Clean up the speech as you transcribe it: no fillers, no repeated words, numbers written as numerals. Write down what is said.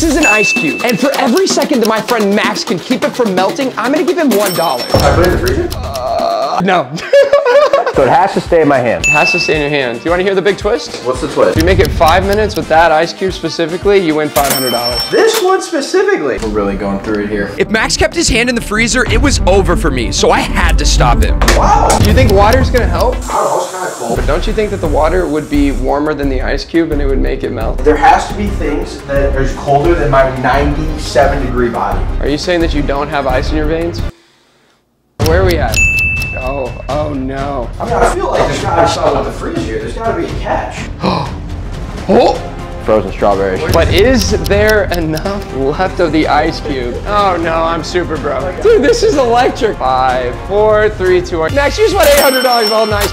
This is an ice cube. And for every second that my friend Max can keep it from melting, I'm gonna give him $1. I put it in the freezer? No. So it has to stay in my hand. It has to stay in your hand. Do you want to hear the big twist? What's the twist? If you make it 5 minutes with that ice cube specifically, you win $500. This one specifically? We're really going through it here. If Max kept his hand in the freezer, it was over for me, so I had to stop him. Wow. Do you think water's going to help? I don't know. It's kind of cold. But don't you think that the water would be warmer than the ice cube and it would make it melt? There has to be things that are colder than my 97-degree body. Are you saying that you don't have ice in your veins? Where are we at? Oh no. I mean, I feel like there's gotta be something with the freeze here. There's gotta be a catch. Oh! Frozen strawberries. But is there enough left of the ice cube? Oh no, I'm super broke. Dude, this is electric. 5, 4, 3, 2, 1. Max, you just won $800 all in ice cube.